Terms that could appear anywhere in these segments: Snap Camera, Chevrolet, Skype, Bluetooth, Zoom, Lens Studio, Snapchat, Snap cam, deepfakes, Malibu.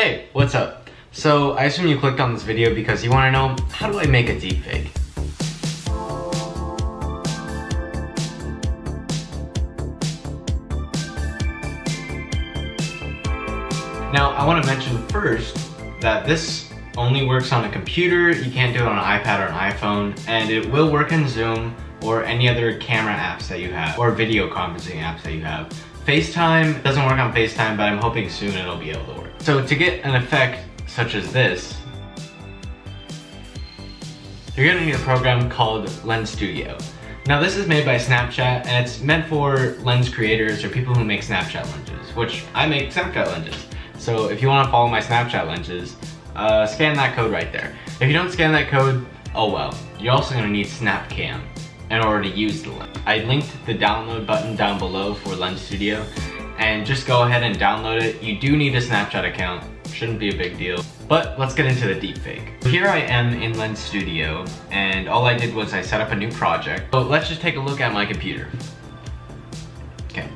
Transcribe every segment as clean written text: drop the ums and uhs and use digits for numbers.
Hey, what's up? So I assume you clicked on this video because you want to know, how do I make a deepfake? Now, I want to mention first that this only works on a computer. You can't do it on an iPad or an iPhone, and it will work in Zoom or any other camera apps that you have, or video conferencing apps that you have. FaceTime doesn't work on FaceTime, but I'm hoping soon it'll be able to work. So to get an effect such as this, you're gonna need a program called Lens Studio. Now this is made by Snapchat, and it's meant for lens creators or people who make Snapchat lenses, which I make Snapchat lenses. So if you wanna follow my Snapchat lenses, scan that code right there. If you don't scan that code, oh well. You're also gonna need Snap Cam in order to use the lens. I linked the download button down below for Lens Studio, and just go ahead and download it. You do need a Snapchat account, shouldn't be a big deal. But let's get into the deepfake. Here I am in Lens Studio, and all I did was I set up a new project. So let's just take a look at my computer. Okay.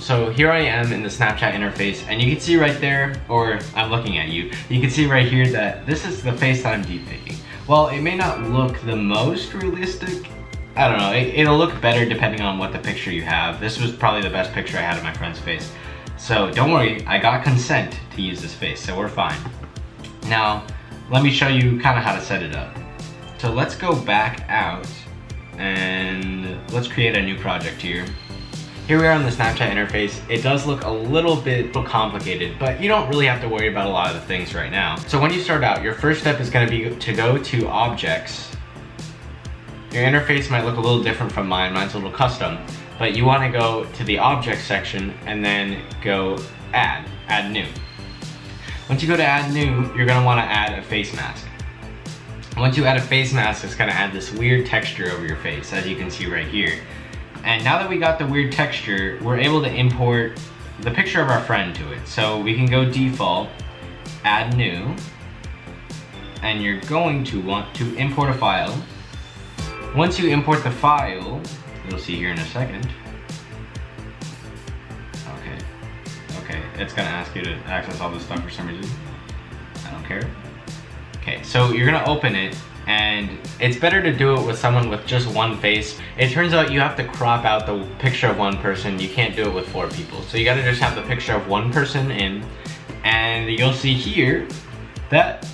So here I am in the Snapchat interface, and you can see right there, or I'm looking at you, you can see right here that this is the face that I'm deepfaking. While it may not look the most realistic, I don't know, it'll look better depending on what the picture you have. This was probably the best picture I had of my friend's face. So don't worry, I got consent to use this face, so we're fine. Now, let me show you kind of how to set it up. So let's go back out, and let's create a new project here. Here we are on the Snapchat interface. It does look a little bit complicated, but you don't really have to worry about a lot of the things right now. So when you start out, your first step is gonna be to go to Objects. Your interface might look a little different from mine. Mine's a little custom, but you wanna go to the Objects section and then go Add New. Once you go to Add New, you're gonna wanna add a face mask. Once you add a face mask, it's gonna add this weird texture over your face, as you can see right here. And now that we got the weird texture, we're able to import the picture of our friend to it. So we can go default, add new, and you're going to want to import a file. Once you import the file, you'll see here in a second. Okay, it's gonna ask you to access all this stuff for some reason. I don't care. Okay, so you're gonna open it, and it's better to do it with someone with just one face. It turns out you have to crop out the picture of one person. You can't do it with four people. So you gotta just have the picture of one person in, and you'll see here that,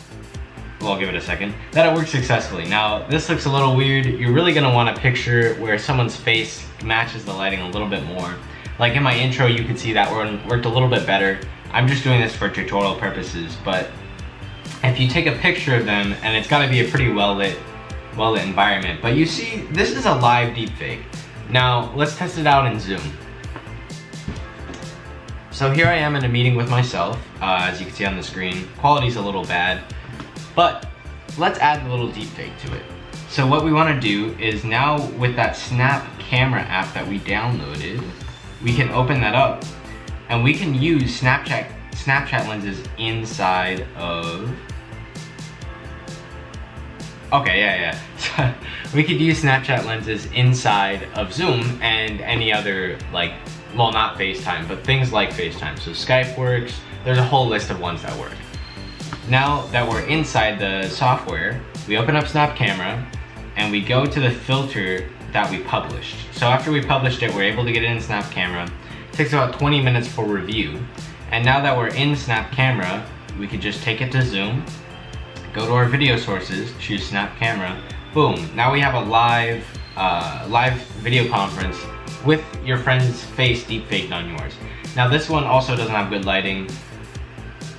well, I'll give it a second, that it worked successfully. Now, this looks a little weird. You're really gonna want a picture where someone's face matches the lighting a little bit more. Like in my intro, you can see that one worked a little bit better. I'm just doing this for tutorial purposes, but if you take a picture of them, and it's got to be a pretty well-lit environment. But you see, this is a live deepfake. Now, let's test it out in Zoom. So here I am in a meeting with myself, as you can see on the screen. Quality's a little bad, but let's add a little deepfake to it. So what we want to do is now with that Snap Camera app that we downloaded, we can open that up, and we can use Snapchat lenses inside of... Okay, yeah. We could use Snapchat lenses inside of Zoom and any other, like, well, not FaceTime, but things like FaceTime. So Skype works. There's a whole list of ones that work. Now that we're inside the software, we open up Snap Camera and we go to the filter that we published. So after we published it, we're able to get it in Snap Camera. It takes about 20 minutes for review. And now that we're in Snap Camera, we can just take it to Zoom, go to our video sources, choose Snap Camera, boom. Now we have a live video conference with your friend's face deepfaked on yours. Now this one also doesn't have good lighting.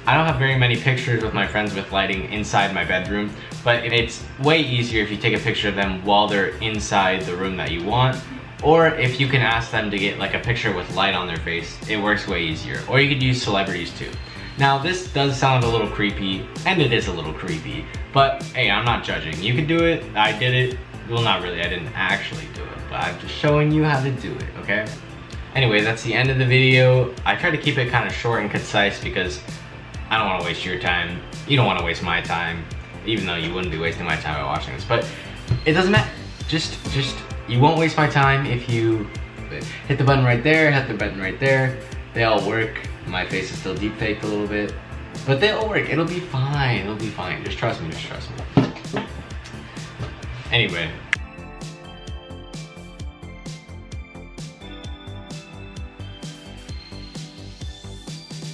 I don't have very many pictures with my friends with lighting inside my bedroom, but it's way easier if you take a picture of them while they're inside the room that you want. Or if you can ask them to get like a picture with light on their face, it works way easier. Or you could use celebrities too. Now this does sound a little creepy, and it is a little creepy, but hey, I'm not judging. You can do it, I did it. Well, not really, I didn't actually do it, but I'm just showing you how to do it, okay? Anyway, that's the end of the video. I try to keep it kind of short and concise because I don't wanna waste your time. You don't wanna waste my time, even though you wouldn't be wasting my time by watching this, but it doesn't matter, just, you won't waste my time if you hit the button right there, hit the button right there. They all work. My face is still deepfaked a little bit. But they'll work. It'll be fine. It'll be fine. Just trust me. Anyway.